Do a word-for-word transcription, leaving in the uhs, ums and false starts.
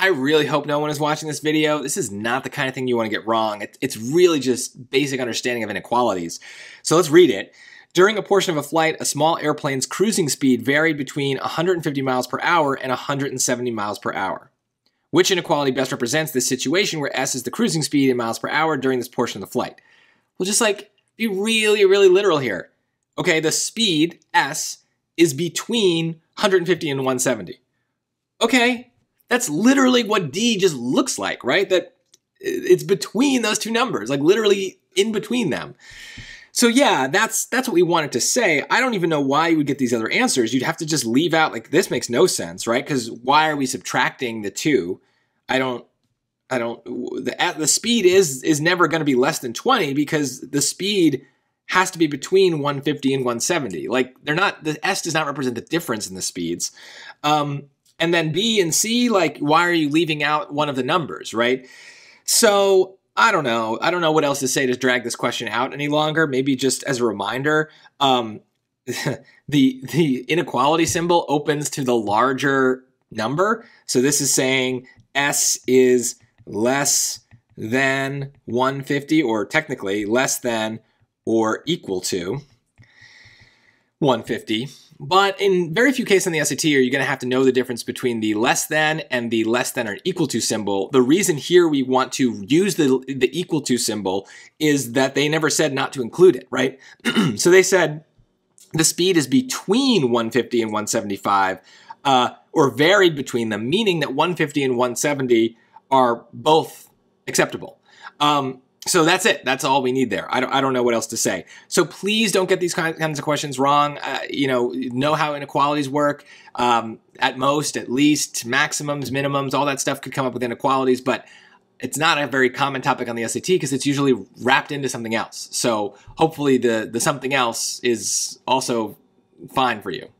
I really hope no one is watching this video. This is not the kind of thing you want to get wrong. It's really just basic understanding of inequalities. So let's read it. During a portion of a flight, a small airplane's cruising speed varied between one hundred fifty miles per hour and one hundred seventy miles per hour. Which inequality best represents this situation where S is the cruising speed in miles per hour during this portion of the flight? Well, just like be really, really literal here. Okay, the speed, S, is between one hundred fifty and one hundred seventy. Okay, that's literally what D just looks like, right? That it's between those two numbers, like literally in between them. So yeah, that's that's what we wanted to say. I don't even know why you would get these other answers. You'd have to just leave out, like, this makes no sense, right? Because why are we subtracting the two? I don't, I don't, the, at the speed is is never going to be less than twenty because the speed has to be between one hundred fifty and one hundred seventy. Like, they're not, the S does not represent the difference in the speeds. Um, and then B and C, like, why are you leaving out one of the numbers, right? So I don't know. I don't know what else to say to drag this question out any longer. Maybe just as a reminder, um, the the inequality symbol opens to the larger number. So this is saying S is less than one hundred fifty, or technically less than or equal to one hundred fifty. But in very few cases in the S A T are you going to have to know the difference between the less than and the less than or equal to symbol. The reason here we want to use the, the equal to symbol is that they never said not to include it, right? So they said the speed is between one hundred fifty and one hundred seventy-five, uh, or varied between them, meaning that one hundred fifty and one hundred seventy are both acceptable. Um, So that's it. That's all we need there. I don't, I don't know what else to say. So please don't get these kinds of questions wrong. Uh, you know, know how inequalities work. Um, at most, at least, maximums, minimums, all that stuff could come up with inequalities, but it's not a very common topic on the S A T because it's usually wrapped into something else. So hopefully the, the something else is also fine for you.